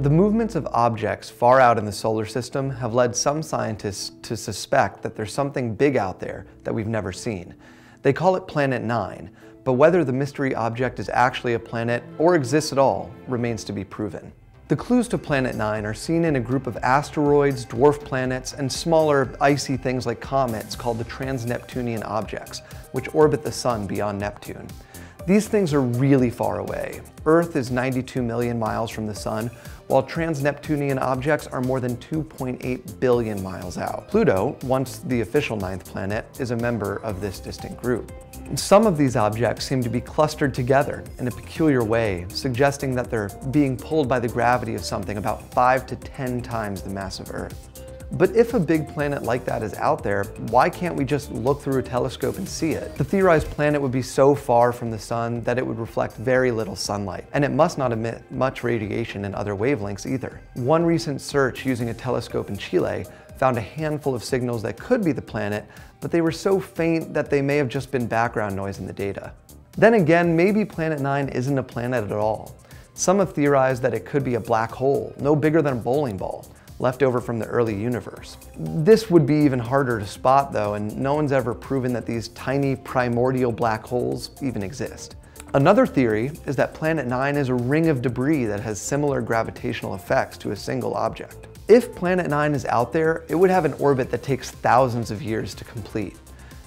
The movements of objects far out in the solar system have led some scientists to suspect that there's something big out there that we've never seen. They call it Planet Nine, but whether the mystery object is actually a planet or exists at all remains to be proven. The clues to Planet Nine are seen in a group of asteroids, dwarf planets, and smaller, icy things like comets called the trans-Neptunian objects, which orbit the Sun beyond Neptune. These things are really far away. Earth is 92 million miles from the Sun, while trans-Neptunian objects are more than 2.8 billion miles out. Pluto, once the official ninth planet, is a member of this distant group. Some of these objects seem to be clustered together in a peculiar way, suggesting that they're being pulled by the gravity of something about 5 to 10 times the mass of Earth. But if a big planet like that is out there, why can't we just look through a telescope and see it? The theorized planet would be so far from the Sun that it would reflect very little sunlight, and it must not emit much radiation and other wavelengths either. One recent search using a telescope in Chile found a handful of signals that could be the planet, but they were so faint that they may have just been background noise in the data. Then again, maybe Planet Nine isn't a planet at all. Some have theorized that it could be a black hole, no bigger than a bowling ball, left over from the early universe. This would be even harder to spot though, and no one's ever proven that these tiny primordial black holes even exist. Another theory is that Planet Nine is a ring of debris that has similar gravitational effects to a single object. If Planet Nine is out there, it would have an orbit that takes thousands of years to complete.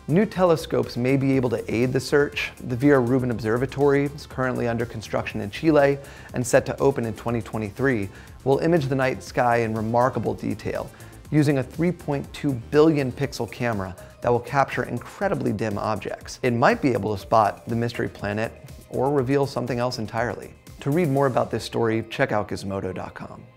New telescopes may be able to aid the search. The Vera Rubin Observatory is currently under construction in Chile and set to open in 2023. Will image the night sky in remarkable detail using a 3.2 billion pixel camera that will capture incredibly dim objects. It might be able to spot the mystery planet or reveal something else entirely. To read more about this story, check out Gizmodo.com.